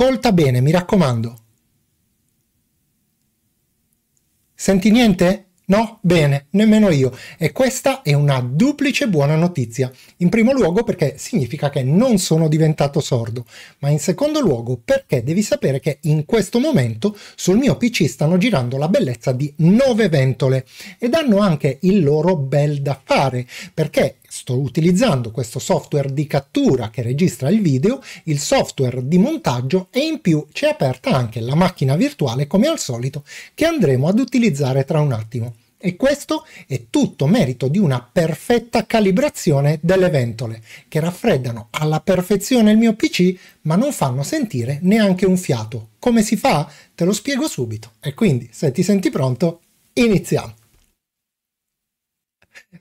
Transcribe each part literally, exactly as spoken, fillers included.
Ascolta bene, mi raccomando. Senti niente? No? Bene, nemmeno io. E questa è una duplice buona notizia. In primo luogo perché significa che non sono diventato sordo, ma in secondo luogo perché devi sapere che in questo momento sul mio P C stanno girando la bellezza di nove ventole ed hanno anche il loro bel da fare, perché sto utilizzando questo software di cattura che registra il video, il software di montaggio e in più c'è aperta anche la macchina virtuale come al solito che andremo ad utilizzare tra un attimo. E questo è tutto merito di una perfetta calibrazione delle ventole che raffreddano alla perfezione il mio P C ma non fanno sentire neanche un fiato. Come si fa? Te lo spiego subito e quindi se ti senti pronto iniziamo!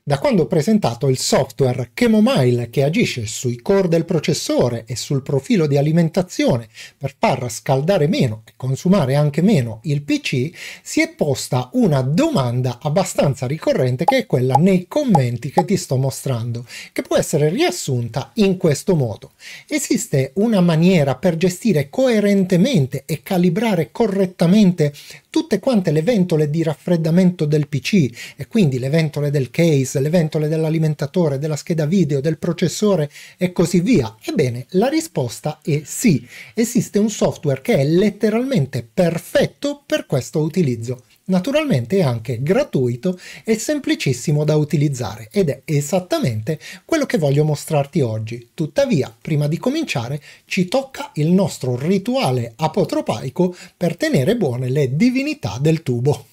Da quando ho presentato il software Camomile che agisce sui core del processore e sul profilo di alimentazione per far scaldare meno e consumare anche meno il P C, si è posta una domanda abbastanza ricorrente che è quella nei commenti che ti sto mostrando, che può essere riassunta in questo modo. Esiste una maniera per gestire coerentemente e calibrare correttamente tutte quante le ventole di raffreddamento del P C e quindi le ventole del case, le ventole dell'alimentatore, della scheda video, del processore e così via? Ebbene, la risposta è sì. Esiste un software che è letteralmente perfetto per questo utilizzo. Naturalmente è anche gratuito e semplicissimo da utilizzare ed è esattamente quello che voglio mostrarti oggi. Tuttavia, prima di cominciare, ci tocca il nostro rituale apotropaico per tenere buone le divinità del tubo.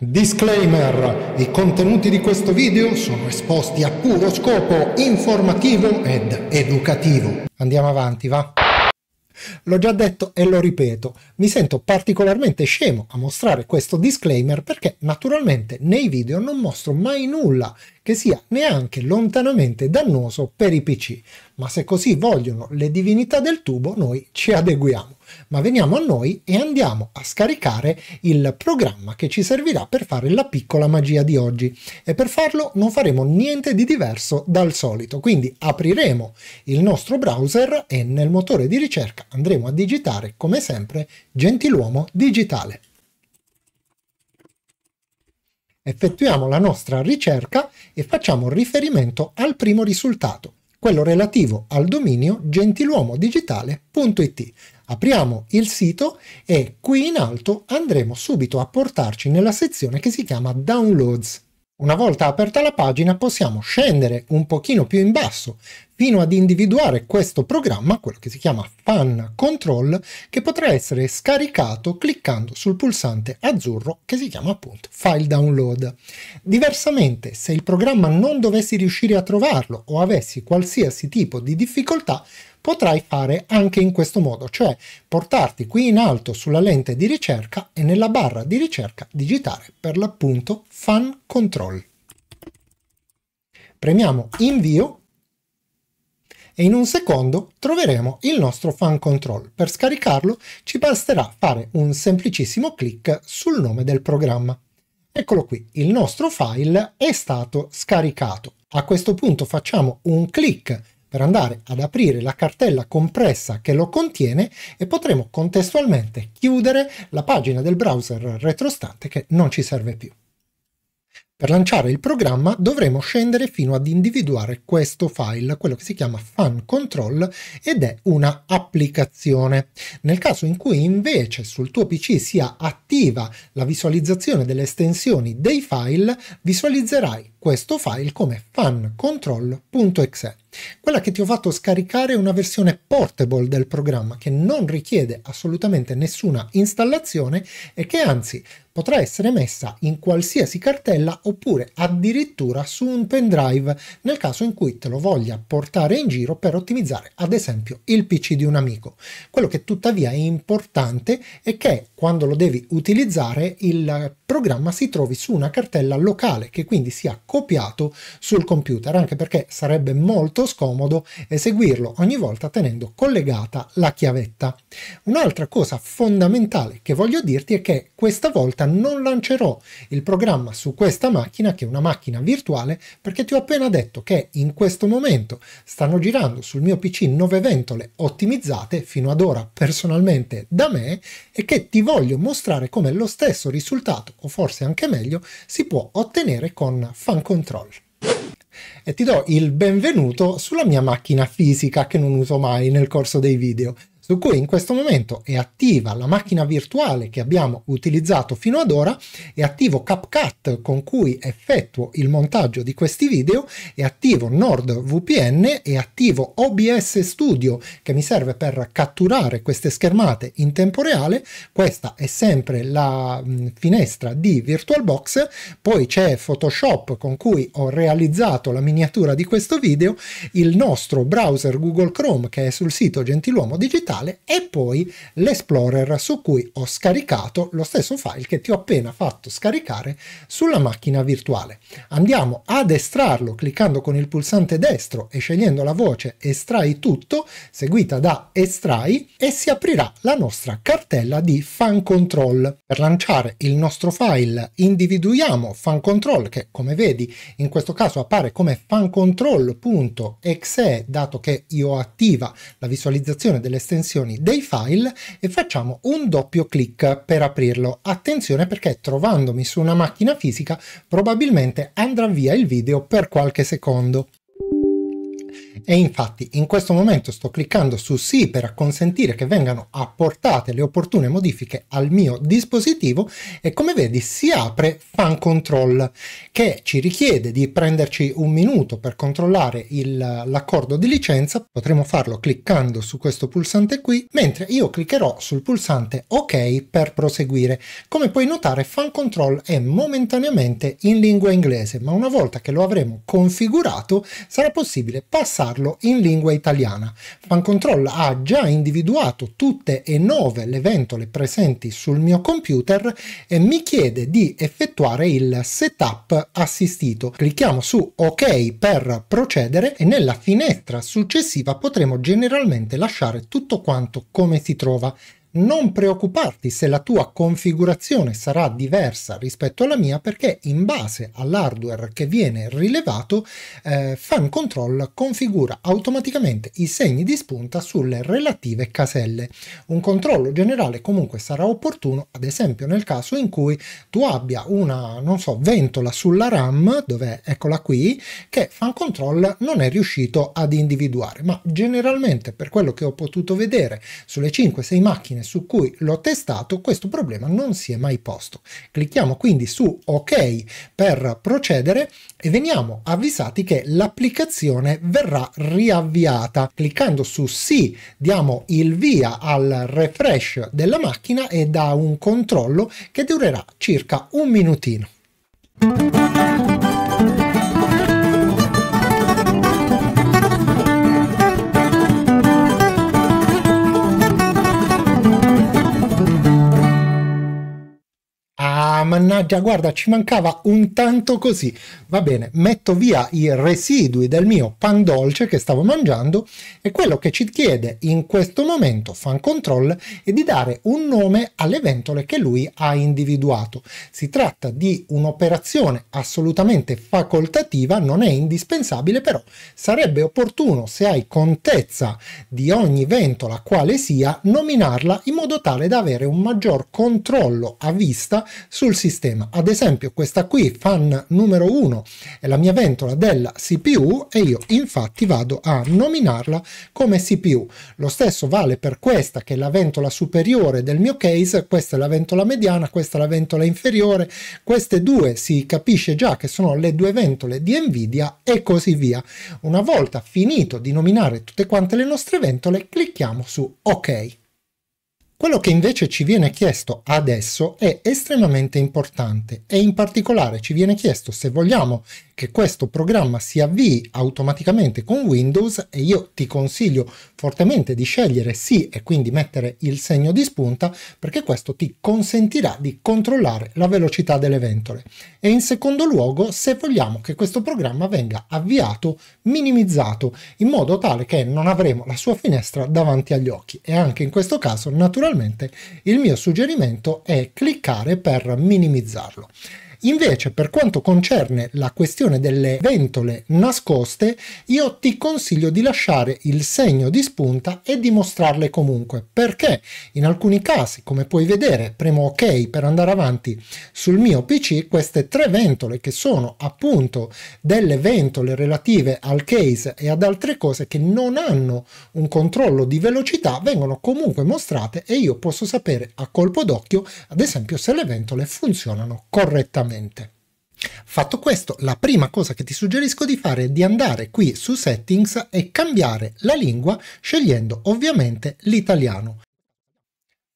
Disclaimer: i contenuti di questo video sono esposti a puro scopo informativo ed educativo. Andiamo avanti, va? L'ho già detto e lo ripeto, mi sento particolarmente scemo a mostrare questo disclaimer perché naturalmente nei video non mostro mai nulla che sia neanche lontanamente dannoso per i P C, ma se così vogliono le divinità del tubo noi ci adeguiamo. Ma veniamo a noi e andiamo a scaricare il programma che ci servirà per fare la piccola magia di oggi e per farlo non faremo niente di diverso dal solito, quindi apriremo il nostro browser e nel motore di ricerca andremo a digitare come sempre Gentiluomo Digitale. Effettuiamo la nostra ricerca e facciamo riferimento al primo risultato, quello relativo al dominio gentiluomo digitale punto it. Apriamo il sito e qui in alto andremo subito a portarci nella sezione che si chiama Downloads. Una volta aperta la pagina possiamo scendere un pochino più in basso fino ad individuare questo programma, quello che si chiama Fan Control, che potrà essere scaricato cliccando sul pulsante azzurro che si chiama appunto File Download. Diversamente, se il programma non dovessi riuscire a trovarlo o avessi qualsiasi tipo di difficoltà, potrai fare anche in questo modo, cioè portarti qui in alto sulla lente di ricerca e nella barra di ricerca digitare per l'appunto Fan Control. Premiamo invio e in un secondo troveremo il nostro Fan Control. Per scaricarlo ci basterà fare un semplicissimo clic sul nome del programma. Eccolo qui, il nostro file è stato scaricato. A questo punto facciamo un clic per andare ad aprire la cartella compressa che lo contiene e potremo contestualmente chiudere la pagina del browser retrostante che non ci serve più. Per lanciare il programma dovremo scendere fino ad individuare questo file, quello che si chiama Fan Control ed è una applicazione. Nel caso in cui invece sul tuo P C sia attiva la visualizzazione delle estensioni dei file, visualizzerai questo file come fan control punto exe. Quella che ti ho fatto scaricare è una versione portable del programma che non richiede assolutamente nessuna installazione e che anzi potrà essere messa in qualsiasi cartella oppure addirittura su un pendrive nel caso in cui te lo voglia portare in giro per ottimizzare ad esempio il P C di un amico. Quello che tuttavia è importante è che quando lo devi utilizzare il programma si trovi su una cartella locale, che quindi sia copiato sul computer, anche perché sarebbe molto scomodo eseguirlo ogni volta tenendo collegata la chiavetta. Un'altra cosa fondamentale che voglio dirti è che questa volta non lancerò il programma su questa macchina, che è una macchina virtuale, perché ti ho appena detto che in questo momento stanno girando sul mio P C nove ventole ottimizzate fino ad ora personalmente da me, e che ti voglio mostrare come lo stesso risultato, o forse anche meglio, si può ottenere con Fan Control. E ti do il benvenuto sulla mia macchina fisica, che non uso mai nel corso dei video, su cui in questo momento è attiva la macchina virtuale che abbiamo utilizzato fino ad ora, è attivo CapCut con cui effettuo il montaggio di questi video, è attivo NordVPN, è attivo O B S Studio che mi serve per catturare queste schermate in tempo reale, questa è sempre la mh, finestra di VirtualBox, poi c'è Photoshop con cui ho realizzato la miniatura di questo video, il nostro browser Google Chrome che è sul sito Gentiluomo Digitale, e poi l'Explorer su cui ho scaricato lo stesso file che ti ho appena fatto scaricare sulla macchina virtuale. Andiamo ad estrarlo cliccando con il pulsante destro e scegliendo la voce Estrai tutto, seguita da Estrai, e si aprirà la nostra cartella di Fan Control. Per lanciare il nostro file individuiamo Fan Control, che come vedi in questo caso appare come fan control punto e x e, dato che io attiva la visualizzazione dell'estensione dei file, e facciamo un doppio clic per aprirlo. Attenzione, perché trovandomi su una macchina fisica probabilmente andrà via il video per qualche secondo. E infatti in questo momento sto cliccando su sì per consentire che vengano apportate le opportune modifiche al mio dispositivo, e come vedi si apre Fan Control, che ci richiede di prenderci un minuto per controllare l'accordo di licenza. Potremo farlo cliccando su questo pulsante qui, mentre io cliccherò sul pulsante ok per proseguire. Come puoi notare, Fan Control è momentaneamente in lingua inglese, ma una volta che lo avremo configurato sarà possibile passare in lingua italiana. Fan Control ha già individuato tutte e nove le ventole presenti sul mio computer e mi chiede di effettuare il setup assistito. Clicchiamo su ok per procedere, e nella finestra successiva potremo generalmente lasciare tutto quanto come si trova. Non preoccuparti se la tua configurazione sarà diversa rispetto alla mia, perché in base all'hardware che viene rilevato eh, Fan Control configura automaticamente i segni di spunta sulle relative caselle. Un controllo generale comunque sarà opportuno, ad esempio nel caso in cui tu abbia una, non so, ventola sulla RAM, dov'è? Eccola qui, che Fan Control non è riuscito ad individuare, ma generalmente per quello che ho potuto vedere sulle cinque sei macchine su cui l'ho testato questo problema non si è mai posto. Clicchiamo quindi su ok per procedere e veniamo avvisati che l'applicazione verrà riavviata. Cliccando su sì diamo il via al refresh della macchina, e da un controllo che durerà circa un minutino. Mannaggia, guarda, ci mancava un tanto così. Va bene, metto via i residui del mio pan dolce che stavo mangiando, e quello che ci chiede in questo momento Fan Control è di dare un nome alle ventole che lui ha individuato. Si tratta di un'operazione assolutamente facoltativa, non è indispensabile, però sarebbe opportuno, se hai contezza di ogni ventola quale sia, nominarla in modo tale da avere un maggior controllo a vista sul sistema. Ad esempio questa qui, fan numero uno, è la mia ventola della C P U, e io infatti vado a nominarla come C P U. Lo stesso vale per questa, che è la ventola superiore del mio case, questa è la ventola mediana, questa è la ventola inferiore, queste due si capisce già che sono le due ventole di Nvidia, e così via. Una volta finito di nominare tutte quante le nostre ventole, clicchiamo su ok. Quello che invece ci viene chiesto adesso è estremamente importante e in particolare ci viene chiesto se vogliamo che questo programma si avvii automaticamente con Windows, e io ti consiglio fortemente di scegliere sì e quindi mettere il segno di spunta, perché questo ti consentirà di controllare la velocità delle ventole, e in secondo luogo se vogliamo che questo programma venga avviato minimizzato in modo tale che non avremo la sua finestra davanti agli occhi. E anche in questo caso naturalmente Naturalmente il mio suggerimento è cliccare per minimizzarlo. Invece, per quanto concerne la questione delle ventole nascoste, io ti consiglio di lasciare il segno di spunta e di mostrarle comunque, perché in alcuni casi, come puoi vedere, premo ok per andare avanti sul mio P C, queste tre ventole che sono appunto delle ventole relative al case e ad altre cose che non hanno un controllo di velocità vengono comunque mostrate, e io posso sapere a colpo d'occhio ad esempio se le ventole funzionano correttamente. Fatto questo, la prima cosa che ti suggerisco di fare è di andare qui su Settings e cambiare la lingua, scegliendo ovviamente l'italiano.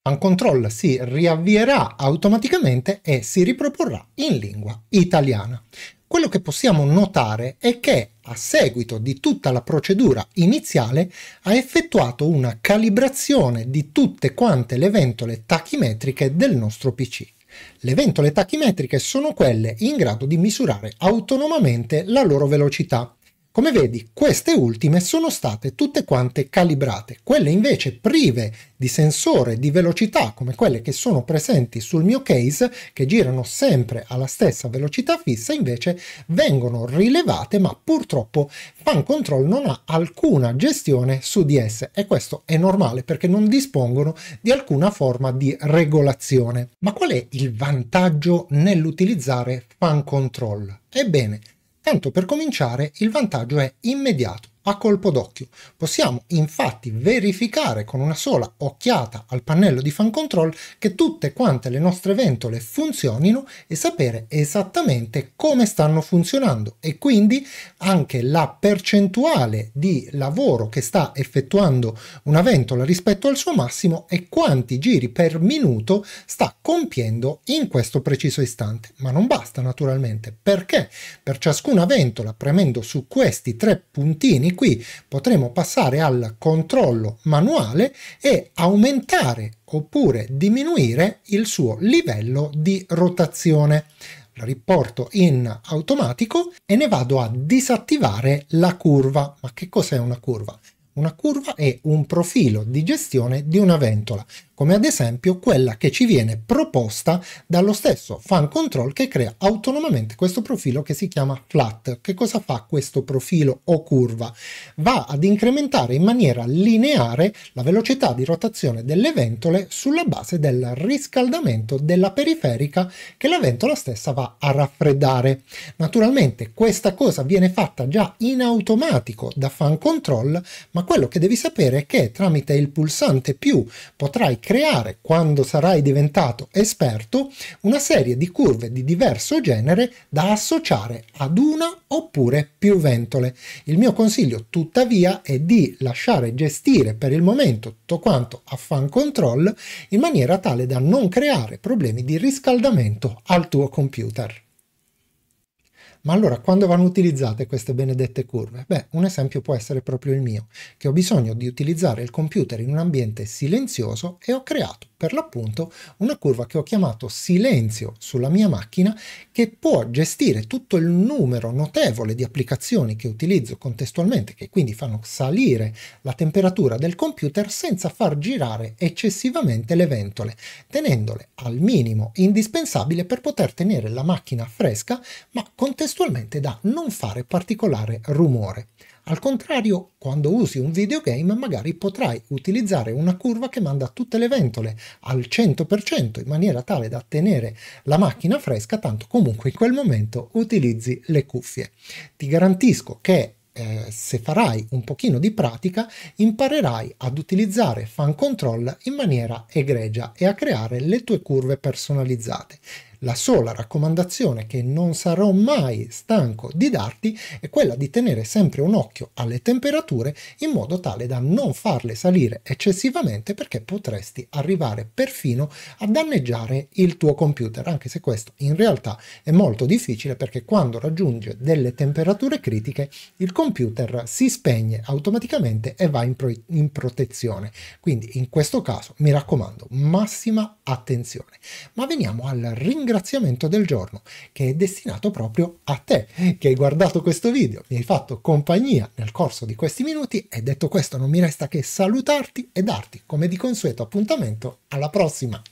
FunControl si riavvierà automaticamente e si riproporrà in lingua italiana. Quello che possiamo notare è che a seguito di tutta la procedura iniziale ha effettuato una calibrazione di tutte quante le ventole tachimetriche del nostro P C. Le ventole tachimetriche sono quelle in grado di misurare autonomamente la loro velocità. Come vedi, queste ultime sono state tutte quante calibrate. Quelle invece prive di sensore di velocità, come quelle che sono presenti sul mio case, che girano sempre alla stessa velocità fissa, invece vengono rilevate, ma purtroppo FunControl non ha alcuna gestione su di esse, e questo è normale perché non dispongono di alcuna forma di regolazione. Ma qual è il vantaggio nell'utilizzare FunControl? Ebbene, tanto per cominciare, il vantaggio è immediato, a colpo d'occhio. Possiamo infatti verificare con una sola occhiata al pannello di FunControl che tutte quante le nostre ventole funzionino e sapere esattamente come stanno funzionando, e quindi anche la percentuale di lavoro che sta effettuando una ventola rispetto al suo massimo e quanti giri per minuto sta compiendo in questo preciso istante. Ma non basta naturalmente, perché per ciascuna ventola, premendo su questi tre puntini qui, potremo passare al controllo manuale e aumentare oppure diminuire il suo livello di rotazione. La riporto in automatico e ne vado a disattivare la curva. Ma che cos'è una curva? Una curva è un profilo di gestione di una ventola, come ad esempio quella che ci viene proposta dallo stesso FunControl, che crea autonomamente questo profilo che si chiama flat. Che cosa fa questo profilo o curva? Va ad incrementare in maniera lineare la velocità di rotazione delle ventole sulla base del riscaldamento della periferica che la ventola stessa va a raffreddare. Naturalmente questa cosa viene fatta già in automatico da FunControl, ma quello che devi sapere è che tramite il pulsante più potrai creare, quando sarai diventato esperto, una serie di curve di diverso genere da associare ad una oppure più ventole. Il mio consiglio tuttavia è di lasciare gestire per il momento tutto quanto a FunControl, in maniera tale da non creare problemi di riscaldamento al tuo computer. Ma allora, quando vanno utilizzate queste benedette curve? Beh, un esempio può essere proprio il mio, che ho bisogno di utilizzare il computer in un ambiente silenzioso e ho creato per l'appunto una curva che ho chiamato silenzio sulla mia macchina, che può gestire tutto il numero notevole di applicazioni che utilizzo contestualmente, che quindi fanno salire la temperatura del computer senza far girare eccessivamente le ventole, tenendole al minimo indispensabile per poter tenere la macchina fresca, ma contestualmente da non fare particolare rumore. Al contrario, quando usi un videogame magari potrai utilizzare una curva che manda tutte le ventole al cento per cento in maniera tale da tenere la macchina fresca, tanto comunque in quel momento utilizzi le cuffie. Ti garantisco che Eh, se farai un pochino di pratica imparerai ad utilizzare FunControl in maniera egregia e a creare le tue curve personalizzate. La sola raccomandazione che non sarò mai stanco di darti è quella di tenere sempre un occhio alle temperature in modo tale da non farle salire eccessivamente, perché potresti arrivare perfino a danneggiare il tuo computer, anche se questo in realtà è molto difficile perché quando raggiunge delle temperature critiche il computer si spegne automaticamente e va in, pro in protezione. Quindi in questo caso mi raccomando massima attenzione. Ma veniamo al ringraziamento del giorno, che è destinato proprio a te che hai guardato questo video, mi hai fatto compagnia nel corso di questi minuti e detto questo non mi resta che salutarti e darti come di consueto appuntamento alla prossima.